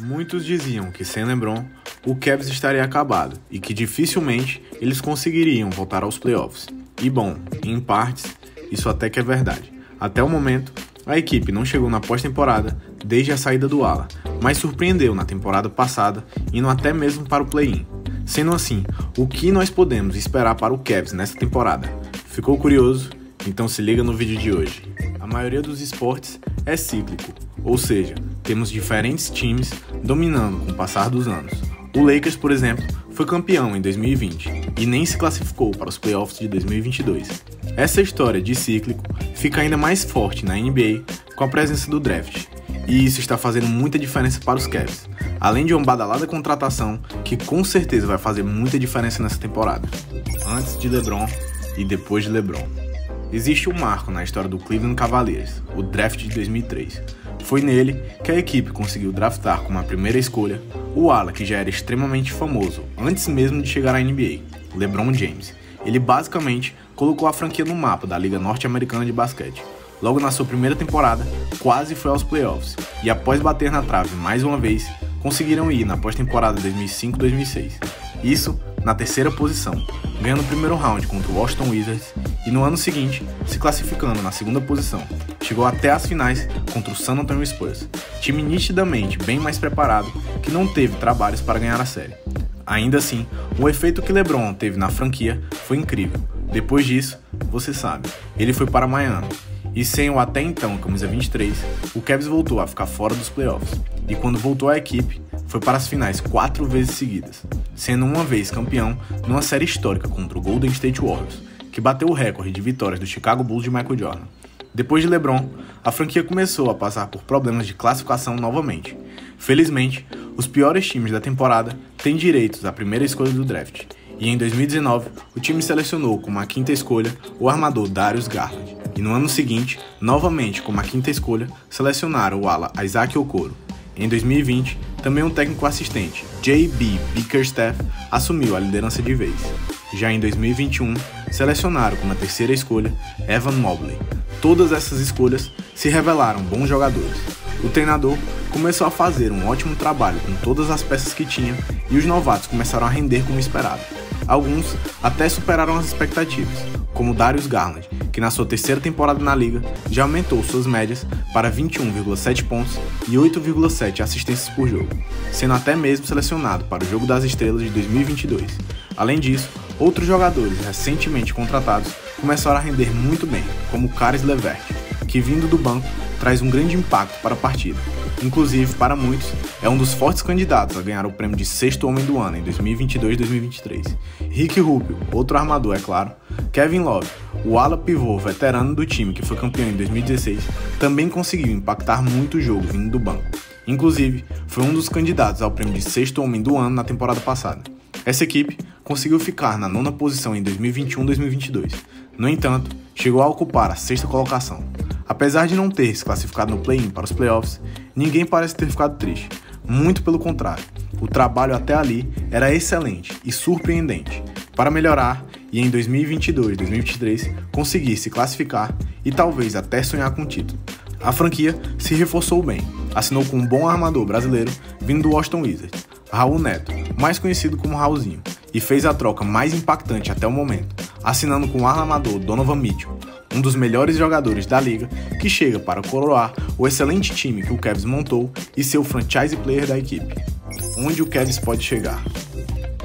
Muitos diziam que sem LeBron, o Cavs estaria acabado e que dificilmente eles conseguiriam voltar aos playoffs. E bom, em partes, isso até que é verdade. Até o momento, a equipe não chegou na pós-temporada desde a saída do ala, mas surpreendeu na temporada passada, indo até mesmo para o play-in. Sendo assim, o que nós podemos esperar para o Cavs nessa temporada? Ficou curioso? Então se liga no vídeo de hoje. A maioria dos esportes é cíclico, ou seja, temos diferentes times dominando com o passar dos anos. O Lakers, por exemplo, foi campeão em 2020 e nem se classificou para os playoffs de 2022. Essa história de cíclico fica ainda mais forte na NBA com a presença do draft, e isso está fazendo muita diferença para os Cavs, além de uma badalada contratação que com certeza vai fazer muita diferença nessa temporada. Antes de LeBron e depois de LeBron. Existe um marco na história do Cleveland Cavaliers, o draft de 2003. Foi nele que a equipe conseguiu draftar como a primeira escolha o ala que já era extremamente famoso antes mesmo de chegar à NBA, LeBron James. Ele basicamente colocou a franquia no mapa da Liga Norte-Americana de Basquete. Logo na sua primeira temporada, quase foi aos playoffs, e após bater na trave mais uma vez, conseguiram ir na pós-temporada 2005-2006. Isso na terceira posição, ganhando o primeiro round contra o Washington Wizards e no ano seguinte se classificando na segunda posição. Chegou até as finais contra o San Antonio Spurs, time nitidamente bem mais preparado que não teve trabalhos para ganhar a série. Ainda assim, o efeito que LeBron teve na franquia foi incrível. Depois disso, você sabe, ele foi para Miami. E sem o até então camisa 23, o Cavs voltou a ficar fora dos playoffs, e quando voltou à equipe, foi para as finais 4 vezes seguidas, sendo uma vez campeão numa série histórica contra o Golden State Warriors, que bateu o recorde de vitórias do Chicago Bulls de Michael Jordan. Depois de LeBron, a franquia começou a passar por problemas de classificação novamente. Felizmente, os piores times da temporada têm direitos à primeira escolha do draft, e em 2019, o time selecionou como a quinta escolha o armador Darius Garland. E no ano seguinte, novamente como a quinta escolha, selecionaram o ala Isaac Okoro. Em 2020, também um técnico assistente, J.B. Bickerstaff, assumiu a liderança de vez. Já em 2021, selecionaram como a terceira escolha, Evan Mobley. Todas essas escolhas se revelaram bons jogadores. O treinador começou a fazer um ótimo trabalho com todas as peças que tinha e os novatos começaram a render como esperado. Alguns até superaram as expectativas, como Darius Garland, que na sua terceira temporada na liga já aumentou suas médias para 21,7 pontos e 8,7 assistências por jogo, sendo até mesmo selecionado para o Jogo das Estrelas de 2022. Além disso, outros jogadores recentemente contratados começaram a render muito bem, como Caris LeVert, que vindo do banco traz um grande impacto para a partida. Inclusive, para muitos, é um dos fortes candidatos a ganhar o prêmio de sexto homem do ano em 2022-2023. Rick Rupio, outro armador, é claro. Kevin Love, o ala-pivô veterano do time que foi campeão em 2016, também conseguiu impactar muito o jogo vindo do banco. Inclusive, foi um dos candidatos ao prêmio de sexto homem do ano na temporada passada. Essa equipe conseguiu ficar na nona posição em 2021-2022. No entanto, chegou a ocupar a sexta colocação. Apesar de não ter se classificado no play-in para os playoffs, ninguém parece ter ficado triste. Muito pelo contrário, o trabalho até ali era excelente e surpreendente. Para melhorar e em 2022-2023 conseguir se classificar e talvez até sonhar com o título. A franquia se reforçou bem, assinou com um bom armador brasileiro vindo do Washington Wizards, Raul Neto, mais conhecido como Raulzinho, e fez a troca mais impactante até o momento, assinando com o armador Donovan Mitchell, um dos melhores jogadores da liga, que chega para coroar o excelente time que o Cavs montou e ser o franchise player da equipe. Onde o Cavs pode chegar?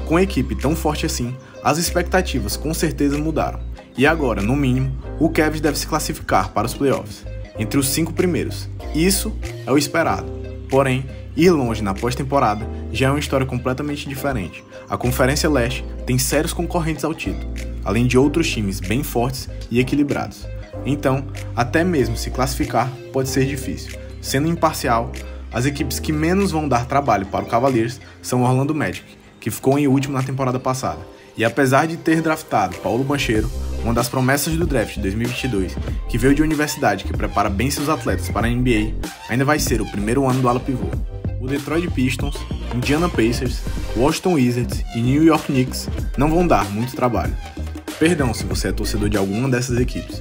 Com a equipe tão forte assim, as expectativas com certeza mudaram, e agora, no mínimo, o Cavs deve se classificar para os playoffs, entre os 5 primeiros. Isso é o esperado, porém, ir longe na pós-temporada já é uma história completamente diferente. A Conferência Leste tem sérios concorrentes ao título, além de outros times bem fortes e equilibrados. Então, até mesmo se classificar pode ser difícil. Sendo imparcial, as equipes que menos vão dar trabalho para o Cavaliers são o Orlando Magic, que ficou em último na temporada passada. E apesar de ter draftado Paulo Bancheiro, uma das promessas do draft de 2022, que veio de uma universidade que prepara bem seus atletas para a NBA, ainda vai ser o primeiro ano do ala-pivô. O Detroit Pistons, Indiana Pacers, Washington Wizards e New York Knicks não vão dar muito trabalho. Perdão se você é torcedor de alguma dessas equipes.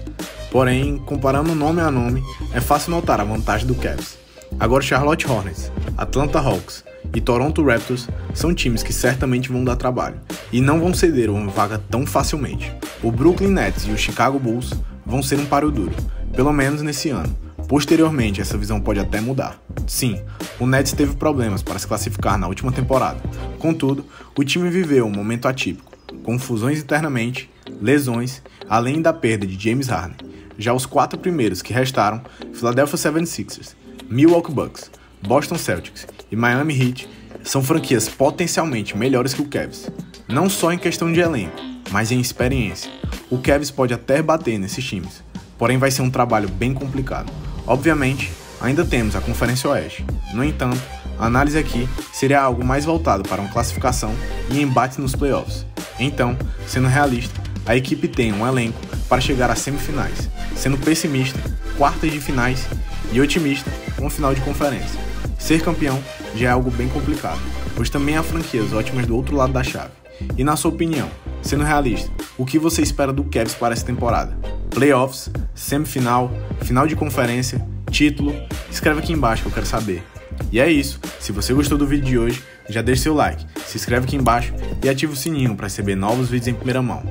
Porém, comparando nome a nome, é fácil notar a vantagem do Cavs. Agora Charlotte Hornets, Atlanta Hawks e Toronto Raptors são times que certamente vão dar trabalho e não vão ceder uma vaga tão facilmente. O Brooklyn Nets e o Chicago Bulls vão ser um páreo duro, pelo menos nesse ano. Posteriormente, essa visão pode até mudar. Sim, o Nets teve problemas para se classificar na última temporada. Contudo, o time viveu um momento atípico, com fusões internamente, lesões, além da perda de James Harden. Já os quatro primeiros que restaram, Philadelphia 76ers, Milwaukee Bucks, Boston Celtics e Miami Heat, são franquias potencialmente melhores que o Cavs, não só em questão de elenco, mas em experiência. O Cavs pode até bater nesses times, porém vai ser um trabalho bem complicado. Obviamente, ainda temos a Conferência Oeste. No entanto, a análise aqui seria algo mais voltado para uma classificação e embate nos playoffs. Então, sendo realista, a equipe tem um elenco para chegar às semifinais, sendo pessimista, quartas de finais, e otimista, uma final de conferência. Ser campeão já é algo bem complicado, pois também há franquias ótimas do outro lado da chave. E na sua opinião, sendo realista, o que você espera do Cavs para essa temporada? Playoffs, semifinal, final de conferência, título? Escreve aqui embaixo que eu quero saber. E é isso, se você gostou do vídeo de hoje, já deixa seu like, se inscreve aqui embaixo e ativa o sininho para receber novos vídeos em primeira mão.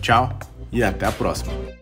Tchau e até a próxima!